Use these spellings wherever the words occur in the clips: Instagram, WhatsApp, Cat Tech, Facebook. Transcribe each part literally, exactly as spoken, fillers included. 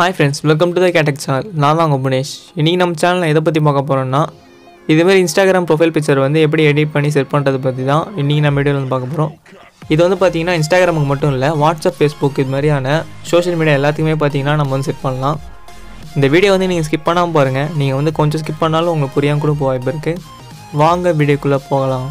Hi friends, welcome to the Cat Tech channel. நான் வாங்க புனேஷ். இன்னைக்கு நம்ம சேனல்ல எதை பத்தி பார்க்க போறோம்னா இதே மாதிரி Instagram profile picture வந்து எப்படி edit பண்ணி செட் பண்றது பத்தி தான் இன்னைக்கு நம்ம வீடியோல வந்து பார்க்க போறோம். இது வந்து பாத்தீங்கன்னா Instagramக்கு மட்டும் இல்ல WhatsApp, Facebook இது மாதிரியான social media எல்லாத்துக்குமே பாத்தீங்கன்னா நம்ம வந்து செட் பண்ணலாம். இந்த வீடியோ வந்து நீங்க skip பண்ணாம பாருங்க. நீங்க வந்து கொஞ்சம் skip பண்ணாலும் உங்களுக்கு புரியாம கூட போய் இருக்கு. வாங்க வீடியோக்குள்ள போகலாம்.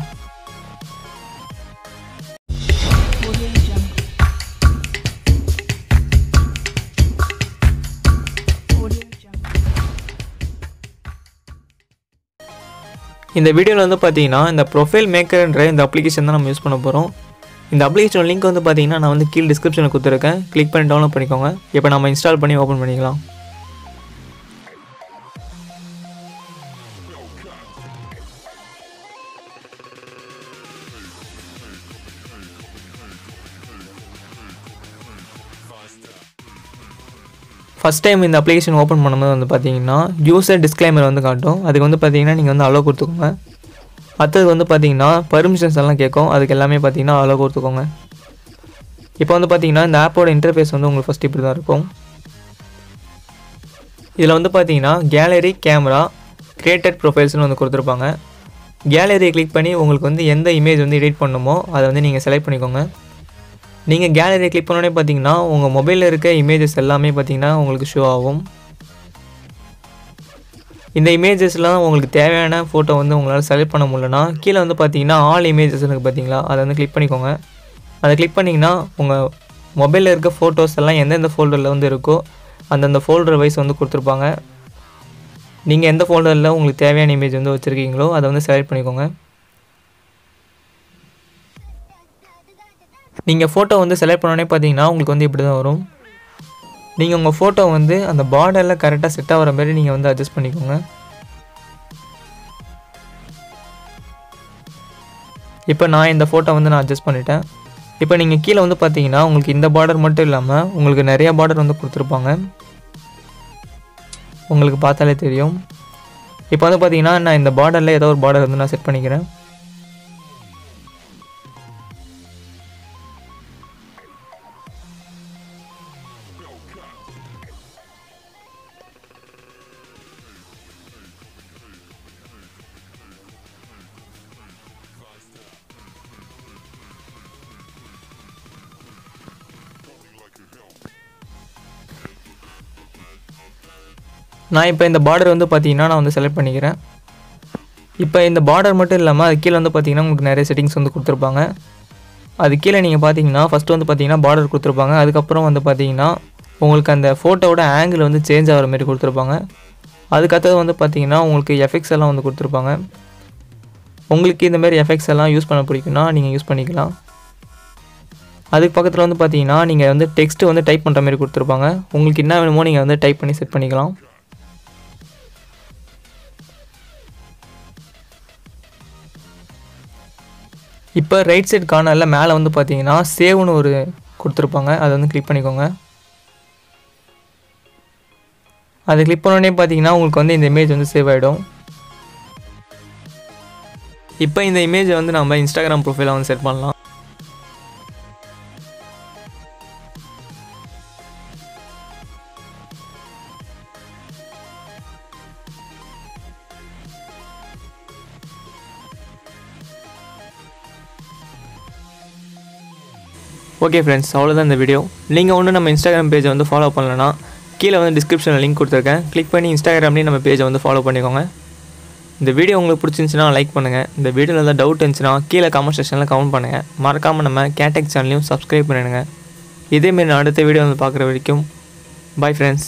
இந்த வீடியோல வந்து பாத்தீங்கன்னா இந்த profile maker என்ற இந்த application தான் நம்ம யூஸ் பண்ண போறோம். இந்த application link வந்து பாத்தீங்கன்னா நான் வந்து கீழ descriptionல கொடுத்திருக்கேன். click பண்ணி download பண்ணிக்கோங்க. இப்போ நாம install பண்ணி open பண்ணிக்கலாம். First time in the application open பண்ணும்போது வந்து பாத்தீங்கன்னா user disclaimer வந்து காட்டும். அதுக்கு வந்து பாத்தீங்கன்னா நீங்க வந்து allow கொடுத்துக்கோங்க. அடுத்து வந்து பாத்தீங்கன்னா permissions எல்லாம் கேக்கும். அதுக்கு எல்லாமே பாத்தீங்கன்னா allow கொடுத்துக்கோங்க. இப்போ வந்து பாத்தீங்கன்னா இந்த app ஓட interface வந்து உங்களுக்கு first இப்படி தான் இருக்கும். இதுல வந்து பாத்தீங்கன்னா gallery, camera, created profiles னு வந்து கொடுத்திருப்பாங்க. gallery click பண்ணி உங்களுக்கு வந்து எந்த image வந்து edit பண்ணணுமோ அத வந்து நீங்க select பண்ணிக்கோங்க. நீங்க கேலரியை கிளிக் பண்ணனே பாத்தீங்கன்னா உங்க மொபைல்ல இருக்க இமேजेस எல்லாமே பாத்தீங்கன்னா உங்களுக்கு ஷோ ஆகும். இந்த இமேजेसலாம் உங்களுக்கு தேவையான போட்டோ வந்து உங்களால செலக்ட் பண்ண முடியலனா கீழ வந்து பாத்தீங்கன்னா ஆல் இமேजेस னு பாத்தீங்களா அத வந்து கிளிக் பண்ணிக்கோங்க. அத கிளிக் பண்ணீங்கன்னா உங்க மொபைல்ல இருக்க போட்டோஸ் எல்லாம் எந்தெந்த ஃபோல்டர்ல வந்து இருக்கோ அந்த அந்த ஃபோல்டர் வைஸ் வந்து கொடுத்திருப்பாங்க. நீங்க எந்த ஃபோல்டர்ல உங்களுக்கு தேவையான இமேஜ் வந்து வச்சிருக்கீங்களோ அத வந்து செலக்ட் பண்ணிக்கோங்க. நீங்க போட்டோ வந்து செலக்ட் பண்ணனே பாத்தீங்கன்னா உங்களுக்கு வந்து இப்படி தான் வரும். நீங்க உங்க போட்டோ வந்து அந்த borderல கரெக்ட்டா செட் ஆவற மாதிரி நீங்க வந்து அட்ஜஸ்ட் பண்ணிக்கோங்க. இப்போ நான் இந்த போட்டோ வந்து நான் அட்ஜஸ்ட் பண்ணிட்டேன். இப்போ நீங்க கீழ வந்து பாத்தீங்கன்னா உங்களுக்கு இந்த border மட்டும் இல்லாம உங்களுக்கு நிறைய border வந்து கொடுத்திருப்பாங்க. உங்களுக்கு பார்த்தாலே தெரியும். இப்போ வந்து பாத்தீங்கன்னா நான் இந்த borderல ஏதோ ஒரு border வந்து நான் செட் பண்ணிக்கிறேன். நான் இப்போ இந்த border வந்து பாத்தீங்கன்னா நான் வந்து செலக்ட் பண்ணிக்கிறேன். இப்போ இந்த border மட்டும் இல்லாம அது கீழ வந்து பாத்தீங்கன்னா உங்களுக்கு நிறைய செட்டிங்ஸ் வந்து கொடுத்திருப்பாங்க. அது கீழ நீங்க பாத்தீங்கன்னா ஃபர்ஸ்ட் வந்து பாத்தீங்கன்னா border கொடுத்திருப்பாங்க. அதுக்கு அப்புறம் வந்து பாத்தீங்கன்னா உங்களுக்கு அந்த போட்டோவோட ஆங்கிள் வந்து சேஞ்ச் ஆவற மாதிரி கொடுத்திருப்பாங்க. அதுக்கு அடுத்து வந்து பாத்தீங்கன்னா உங்களுக்கு எஃபெக்ட்ஸ் எல்லாம் வந்து கொடுத்திருப்பாங்க. உங்களுக்கு இந்த மாதிரி எஃபெக்ட்ஸ் எல்லாம் யூஸ் பண்ண பிடிக்கும்னா நீங்க யூஸ் பண்ணிக்கலாம். அதுக்கு பக்கத்துல வந்து பாத்தீங்கன்னா நீங்க வந்து டெக்ஸ்ட் வந்து டைப் பண்ற மாதிரி கொடுத்திருப்பாங்க. உங்களுக்கு என்ன வேணுமோ நீங்க வந்து டைப் பண்ணி செட் பண்ணிக்கலாம். இப்போ ரைட் சைடு கார்னர்ல மேலே வந்து பாத்தீங்கன்னா சேவ் னு ஒரு கொடுத்திருப்பாங்க. அத வந்து கிளிக் பண்ணிக்கோங்க. அத கிளிக் பண்ணனே பாத்தீங்கன்னா உங்களுக்கு வந்து இந்த இமேஜ் வந்து சேவ் ஆயிடும். இப்போ இந்த இமேஜ் வந்து நம்ம Instagram profile வந்து செட் பண்ணலாம். Okay friends, அவ்வளவுதான் இந்த வீடியோ. நீங்க வந்து நம்ம Instagram page வந்து follow பண்ணலனா கீழ வந்து descriptionல link கொடுத்திருக்கேன். click பண்ணி Instagramலயே நம்ம page வந்து follow பண்ணிக்கோங்க. இந்த வீடியோ உங்களுக்கு பிடிச்சிருந்தா like பண்ணுங்க. இந்த வீடியோல ஏதாவது doubt இருந்துச்சுனா கீழ comment sectionல comment பண்ணுங்க. மறக்காம நம்ம Cat Tech channel-யும் subscribe பண்ணிடுங்க. இதே மாதிரி அடுத்த வீடியோ வந்து பார்க்குற வரைக்கும் bye friends.